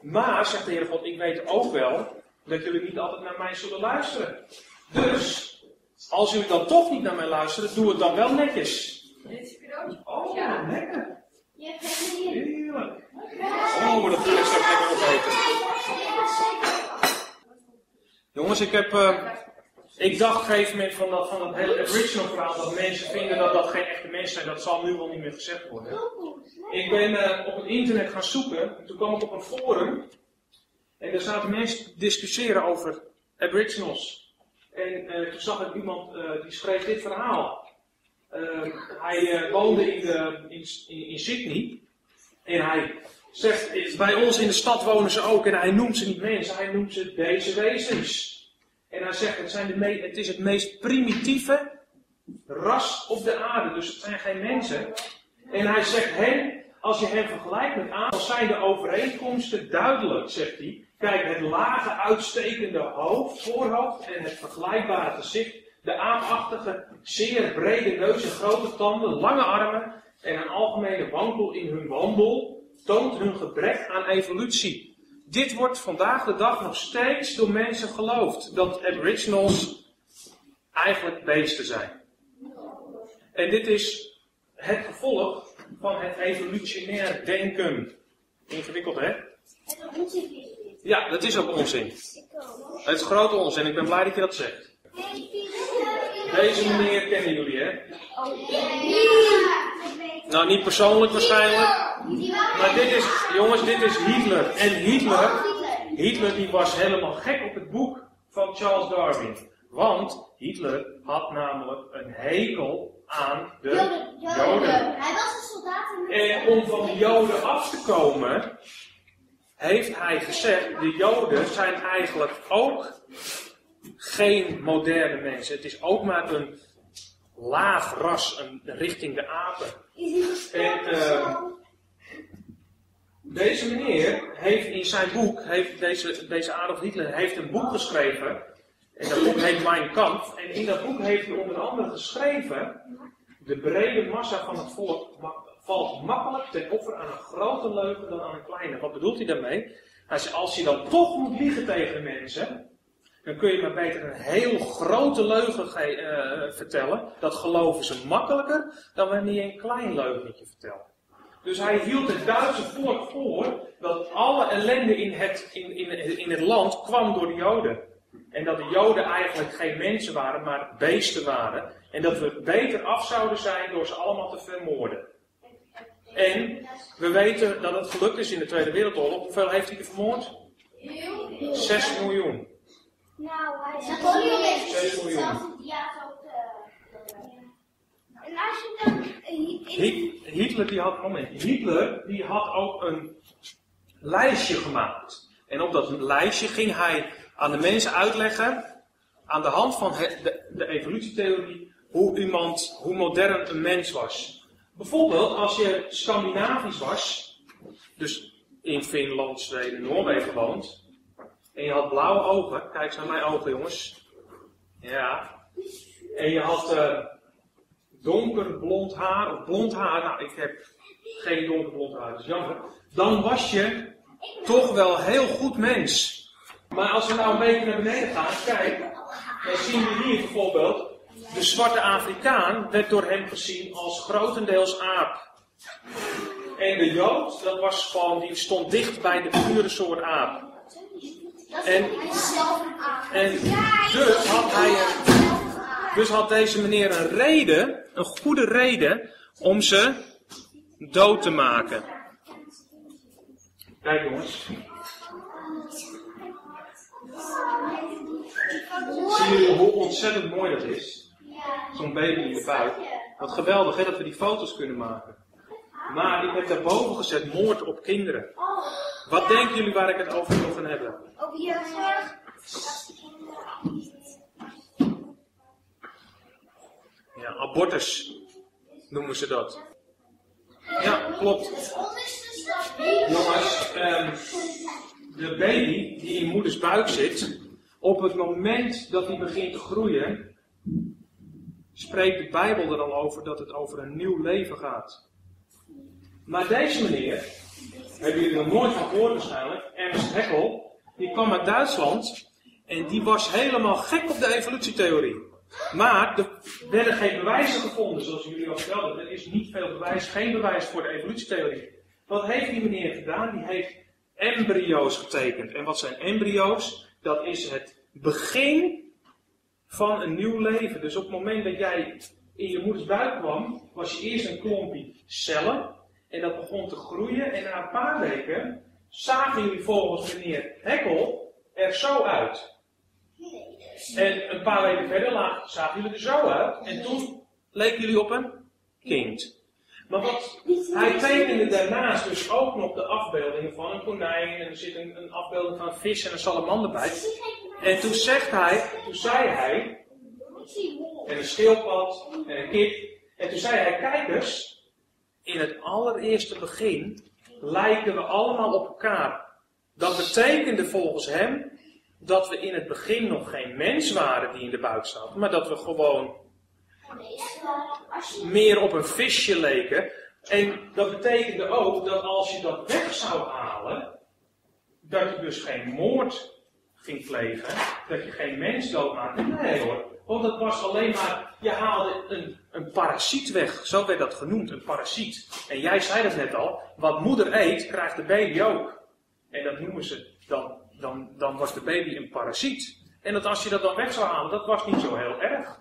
Maar, zegt de Heere God, ik weet ook wel dat jullie niet altijd naar mij zullen luisteren. Dus, als jullie dan toch niet naar mij luisteren, doe het dan wel netjes. Dit is broodje. Oh, ja. Lekker. Ja, heerlijk. Oh, dat is ook lekker opeten. Jongens, ik heb... Uh, ik dacht op een gegeven moment van dat, van dat hele Aboriginal verhaal dat mensen vinden dat dat geen echte mensen zijn. Dat zal nu wel niet meer gezegd worden. Ik ben uh, op het internet gaan zoeken. En toen kwam ik op een forum. En daar zaten mensen te discussiëren over Aboriginals. En uh, toen zag ik iemand uh, die schreef dit verhaal. Uh, hij uh, woonde in, de, in, in, in Sydney. En hij zegt, bij ons in de stad wonen ze ook. En hij noemt ze niet mensen, hij noemt ze deze wezens. En hij zegt, het, zijn de me- het is het meest primitieve ras op de aarde. Dus het zijn geen mensen. En hij zegt, hen, als je hem vergelijkt met Adam, zijn de overeenkomsten duidelijk, zegt hij. Kijk, het lage uitstekende hoofd, voorhoofd en het vergelijkbare gezicht. De aapachtige, zeer brede neus en grote tanden, lange armen en een algemene wankel in hun wandel toont hun gebrek aan evolutie. Dit wordt vandaag de dag nog steeds door mensen geloofd. Dat Aboriginals eigenlijk beesten zijn. En dit is het gevolg van het evolutionair denken. Ingewikkeld, hè? Het onzin. Ja, dat is ook onzin. Het is grote onzin. Ik ben blij dat je dat zegt. Deze meneer kennen jullie, hè? Nou, niet persoonlijk waarschijnlijk. Maar dit is, jongens, dit is Hitler. En Hitler, Hitler die was helemaal gek op het boek van Charles Darwin. Want Hitler had namelijk een hekel aan de Joden. Joden. Hij was een soldaat. En om van de Joden af te komen, heeft hij gezegd, de Joden zijn eigenlijk ook geen moderne mensen. Het is ook maar een laag ras, een, richting de apen. En uh, deze meneer heeft in zijn boek, heeft deze, deze Adolf Hitler heeft een boek geschreven. En dat boek heet Mein Kampf. En in dat boek heeft hij onder andere geschreven, de brede massa van het volk valt makkelijk ten offer aan een grote leugen dan aan een kleine. Wat bedoelt hij daarmee? Hij zegt, als je dan toch moet liegen tegen mensen, dan kun je maar beter een heel grote leugen ge- uh, vertellen. Dat geloven ze makkelijker dan wanneer je een klein leugentje vertelt. Dus hij hield het Duitse volk voor dat alle ellende in het, in, in, in het land kwam door de Joden. En dat de Joden eigenlijk geen mensen waren, maar beesten waren. En dat we beter af zouden zijn door ze allemaal te vermoorden. En we weten dat het gelukt is in de Tweede Wereldoorlog. Hoeveel heeft hij er vermoord? zes miljoen. Nou, hij zegt zes miljoen. En als je dan Hitler die had, moment, Hitler die had ook een lijstje gemaakt. En op dat lijstje ging hij aan de mensen uitleggen, aan de hand van de, de evolutietheorie, hoe iemand, hoe modern een mens was. Bijvoorbeeld als je Scandinavisch was, dus in Finland, Zweden, Noorwegen woont, en je had blauwe ogen, kijk eens naar mijn ogen jongens, ja, en je had uh, donker blond haar, of blond haar, nou ik heb geen donker blond haar, dat is jammer, dan was je toch wel een heel goed mens. Maar als we nou een beetje naar beneden gaan, kijk, dan zien we hier bijvoorbeeld, de zwarte Afrikaan werd door hem gezien als grotendeels aap. En de Jood, dat was gewoon, die stond dicht bij de pure soort aap. En, en dus, had hij een, dus had deze meneer een reden, een goede reden, om ze dood te maken. Kijk jongens. Zien jullie hoe ontzettend mooi dat is? Zo'n baby in de buik. Wat geweldig hè, dat we die foto's kunnen maken. Maar ik heb daarboven gezet moord op kinderen. Wat denken jullie waar ik het over wil gaan hebben? Op jeugdzorg. Ja, abortus noemen ze dat. Ja, klopt. Jongens, um, de baby die in moeders buik zit, op het moment dat hij begint te groeien, spreekt de Bijbel er al over dat het over een nieuw leven gaat. Maar deze meneer, hebben jullie nog nooit van gehoord waarschijnlijk, Ernst Haeckel, die kwam uit Duitsland en die was helemaal gek op de evolutietheorie. Maar er werden geen bewijzen gevonden, zoals jullie al vertelden. Er is niet veel bewijs, geen bewijs voor de evolutietheorie. Wat heeft die meneer gedaan? Die heeft embryo's getekend. En wat zijn embryo's? Dat is het begin van een nieuw leven. Dus op het moment dat jij in je moeders buik kwam, was je eerst een klompje cellen. En dat begon te groeien. En na een paar weken zagen jullie volgens meneer Haeckel er zo uit. En een paar weken verder later zagen jullie er zo uit. En toen leken jullie op een kind. Maar wat, hij tekende daarnaast dus ook nog de afbeeldingen van een konijn en er zit een, een afbeelding van een vis en een salamander bij. En toen zegt hij, toen zei hij, en een schildpad en een kip, en toen zei hij, kijk eens, in het allereerste begin lijken we allemaal op elkaar. Dat betekende volgens hem dat we in het begin nog geen mens waren die in de buik zat, maar dat we gewoon meer op een visje leken. En dat betekende ook dat als je dat weg zou halen, dat je dus geen moord ging plegen, dat je geen mens doodmaakte. Nee hoor, want dat was alleen maar, je haalde een een parasiet weg. Zo werd dat genoemd, een parasiet. En jij zei dat net al, wat moeder eet, krijgt de baby ook. En dat noemen ze, dan, dan, dan was de baby een parasiet. En dat als je dat dan weg zou halen, dat was niet zo heel erg.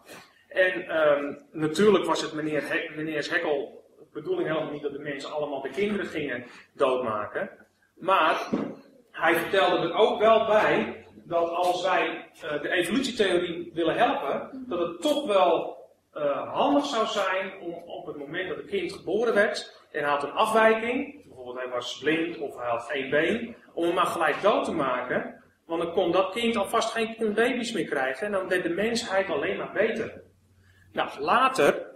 En um, natuurlijk was het meneer, He- meneer Haeckel, bedoeling helemaal niet dat de mensen allemaal de kinderen gingen doodmaken. Maar hij vertelde er ook wel bij dat als wij uh, de evolutietheorie willen helpen, dat het toch wel uh, handig zou zijn om op het moment dat een kind geboren werd en had een afwijking, bijvoorbeeld hij was blind of hij had één been, om hem maar gelijk dood te maken. Want dan kon dat kind alvast geen baby's meer krijgen en dan deed de mensheid alleen maar beter. Nou, later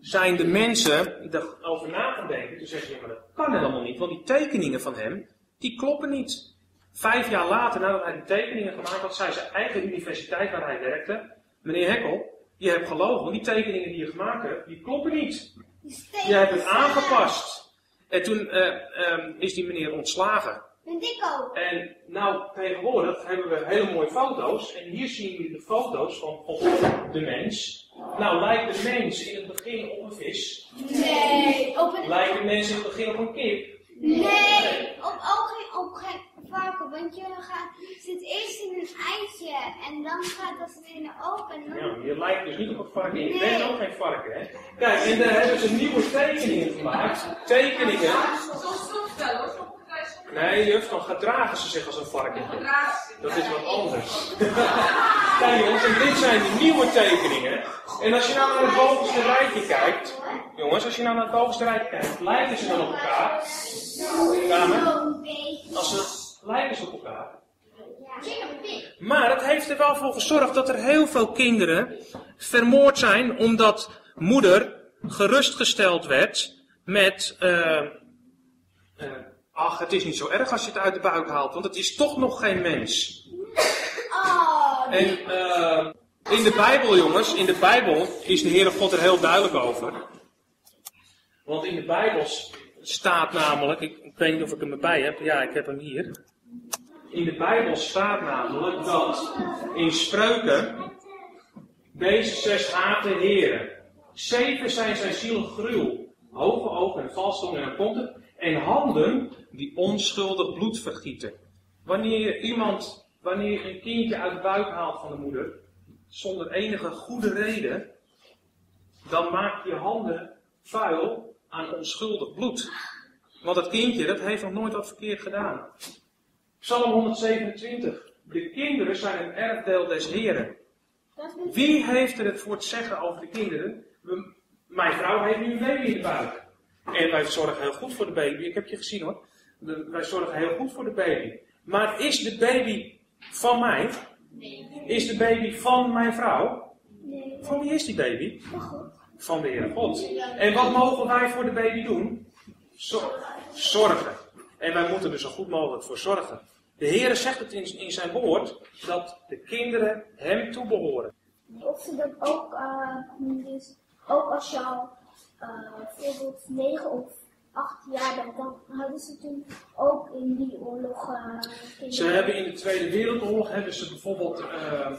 zijn de mensen erover na gaan denken. Toen zeggen ze, ja, maar dat kan helemaal niet, want die tekeningen van hem, die kloppen niet. Vijf jaar later, nadat hij die tekeningen gemaakt had, zei zijn eigen universiteit waar hij werkte, meneer Haeckel, je hebt gelogen, want die tekeningen die je gemaakt hebt, die kloppen niet. Je hebt het aangepast. En toen uh, um, is die meneer ontslagen. En nou, tegenwoordig hebben we hele mooie foto's. En hier zien jullie de foto's van de mens. Nou, lijkt de mens in het begin op een vis? Nee. Op een... Lijkt de mens in het begin op een kip? Nee. nee. Op ook geen, op geen varken. Want je gaat, zit eerst in een eitje. En dan gaat dat in de open. Dan... Ja, je lijkt dus niet op een varken. Nee. Je bent ook geen varken, hè? Kijk, en daar hebben ze nieuwe tekeningen gemaakt. Tekeningen. Zoals zelfs. Nee, juf, dan gedragen ze zich als een varken. Dat is wat anders. Kijk jongens, en dit zijn de nieuwe tekeningen. En als je nou naar het bovenste rijtje kijkt, jongens, als je nou naar het bovenste rijtje kijkt, lijken ze dan op elkaar? Kamer? Als ze lijken ze op elkaar. Maar het heeft er wel voor gezorgd dat er heel veel kinderen vermoord zijn, omdat moeder gerustgesteld werd met... Uh, uh, Ach, het is niet zo erg als je het uit de buik haalt, want het is toch nog geen mens. Oh, nee. En uh, in de Bijbel, jongens, in de Bijbel is de Heere God er heel duidelijk over. Want in de Bijbel staat namelijk, ik, ik weet niet of ik hem erbij heb, ja, ik heb hem hier. In de Bijbel staat namelijk dat in Spreuken, deze zes haat de Heere. Zeven zijn zijn ziel gruwel, hoge ogen en valse tong en dan komt het. En handen die onschuldig bloed vergieten. Wanneer iemand, wanneer een kindje uit de buik haalt van de moeder, zonder enige goede reden, dan maak je handen vuil aan onschuldig bloed. Want het kindje, dat heeft nog nooit wat verkeerd gedaan. Psalm honderdzevenentwintig. De kinderen zijn een erfdeel des Heren. Wie heeft er het voor te zeggen over de kinderen? Mijn vrouw heeft nu een baby in de buik. En wij zorgen heel goed voor de baby. Ik heb je gezien hoor. De, wij zorgen heel goed voor de baby. Maar is de baby van mij? Nee. Is de baby van mijn vrouw? Nee. Van wie is die baby? Van God. Van de Heere God. En wat mogen wij voor de baby doen? Zorgen. En wij moeten er zo goed mogelijk voor zorgen. De Heere zegt het in, in zijn woord dat de kinderen hem toebehoren. Of ze dat ook, uh, dus ook als je al... Uh, bijvoorbeeld negen of acht jaar, dan, dan hadden ze toen ook in die oorlog... Uh, ze hebben in de Tweede Wereldoorlog hebben ze bijvoorbeeld uh,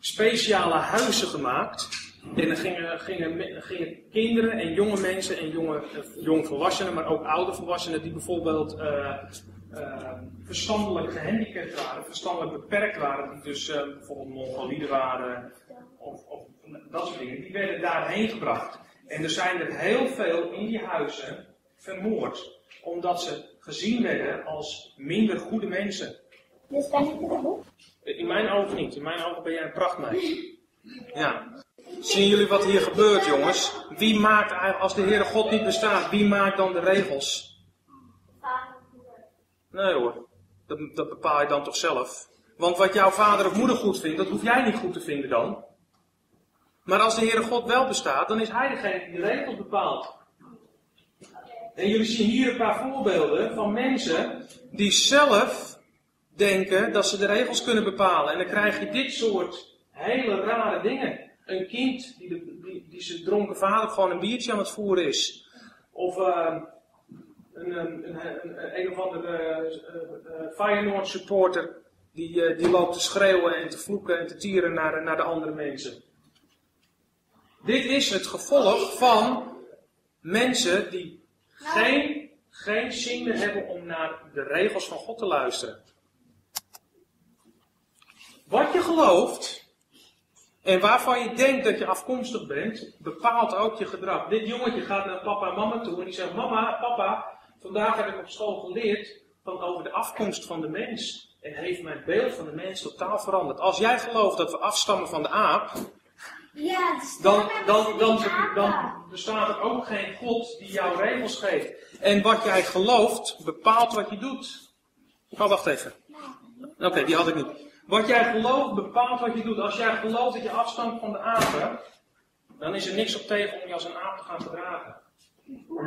speciale huizen gemaakt. En dan gingen, gingen, gingen kinderen en jonge mensen en jonge, uh, jong volwassenen, maar ook oude volwassenen die bijvoorbeeld uh, uh, verstandelijk gehandicapt waren, verstandelijk beperkt waren, die dus uh, bijvoorbeeld mongolieden waren of, of dat soort dingen, die werden daarheen gebracht. En er zijn er heel veel in die huizen vermoord. Omdat ze gezien werden als minder goede mensen. Dus ben ik er goed? In mijn ogen niet. In mijn ogen ben jij een prachtmeisje. Ja. Zien jullie wat hier gebeurt, jongens? Wie maakt, als de Heere God niet bestaat, wie maakt dan de regels? Nee hoor. Dat, dat bepaal je dan toch zelf. Want wat jouw vader of moeder goed vindt, dat hoef jij niet goed te vinden dan. Maar als de Heere God wel bestaat, dan is Hij degene die de regels bepaalt. En jullie zien hier een paar voorbeelden van mensen die zelf denken dat ze de regels kunnen bepalen. En dan krijg je dit soort hele rare dingen. Een kind die, de, die, die zijn dronken vader gewoon een biertje aan het voeren is. Of uh, een, een, een, een, een of andere uh, uh, Feyenoord supporter die, uh, die loopt te schreeuwen en te vloeken en te tieren naar, naar de andere mensen. Dit is het gevolg van mensen die geen, geen zin meer hebben om naar de regels van God te luisteren. Wat je gelooft en waarvan je denkt dat je afkomstig bent, bepaalt ook je gedrag. Dit jongetje gaat naar papa en mama toe en die zegt, mama, papa, vandaag heb ik op school geleerd van over de afkomst van de mens. En heeft mijn beeld van de mens totaal veranderd. Als jij gelooft dat we afstammen van de aap, ja, dan, dan, dan, dan bestaat er ook geen God die jou regels geeft. En wat jij gelooft, bepaalt wat je doet. Oh, wacht even. Oké, okay, die had ik niet. Wat jij gelooft, bepaalt wat je doet. Als jij gelooft dat je afstamt van de apen, dan is er niks op tegen om je als een aap te gaan gedragen.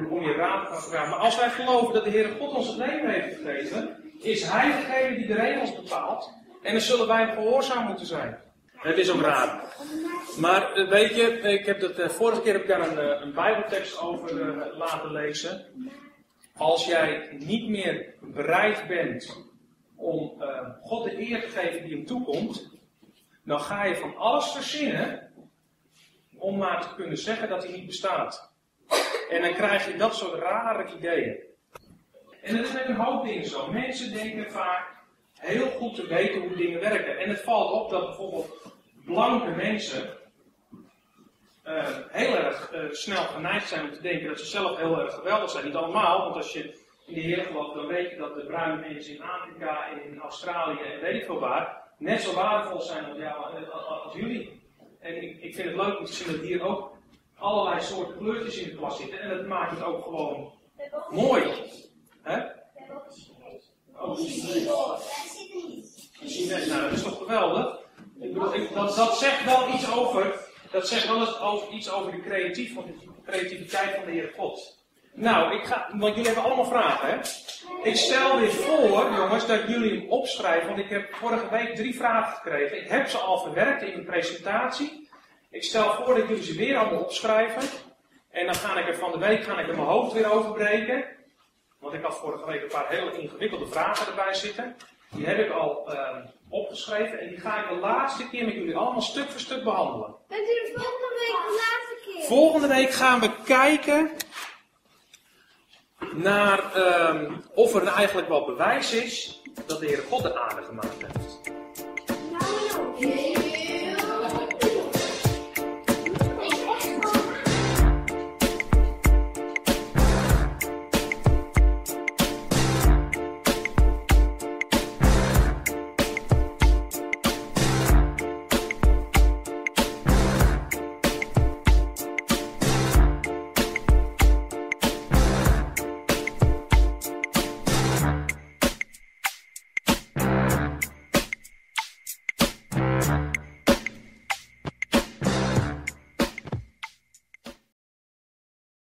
Om je raad te gaan gedragen. Maar als wij geloven dat de Heere God ons het leven heeft gegeven, is Hij degene die de regels bepaalt. En dan zullen wij gehoorzaam moeten zijn. Het is om raad. Maar weet je, ik heb dat, uh, vorige keer heb ik daar een, een Bijbeltekst over uh, laten lezen. Als jij niet meer bereid bent om uh, God de eer te geven die hem toekomt, dan ga je van alles verzinnen om maar te kunnen zeggen dat hij niet bestaat. En dan krijg je dat soort rare ideeën. En dat is met een hoop dingen zo. Mensen denken vaak heel goed te weten hoe dingen werken. En het valt op dat bijvoorbeeld blanke mensen uh, heel erg uh, snel geneigd zijn om te denken dat ze zelf heel erg geweldig zijn. Niet allemaal, want als je in de Heer gelooft, dan weet je dat de bruine mensen in Afrika, in Australië en weet ik veel waar, net zo waardevol zijn als, jou, als jullie. En ik, ik vind het leuk om te zien dat hier ook allerlei soorten kleurtjes in de klas zitten. En dat maakt het ook gewoon mooi. Hè? Oh, Chinees. Nou, dat is toch geweldig? Ik bedoel, ik, dat, dat zegt wel iets over, dat zegt wel over, iets over de, creatief, de creativiteit van de Heer God. Nou, ik ga, want jullie hebben allemaal vragen, hè? Ik stel dit voor, jongens, dat jullie hem opschrijven, want ik heb vorige week drie vragen gekregen. Ik heb ze al verwerkt in mijn presentatie. Ik stel voor dat jullie ze weer allemaal opschrijven. En dan ga ik er van de week ga ik er mijn hoofd weer overbreken. Want ik had vorige week een paar hele ingewikkelde vragen erbij zitten. Die heb ik al uh, opgeschreven en die ga ik de laatste keer met jullie allemaal stuk voor stuk behandelen. Bent u er volgende week de laatste keer? Volgende week gaan we kijken naar um, of er eigenlijk wel bewijs is dat de Heere God de aarde gemaakt heeft.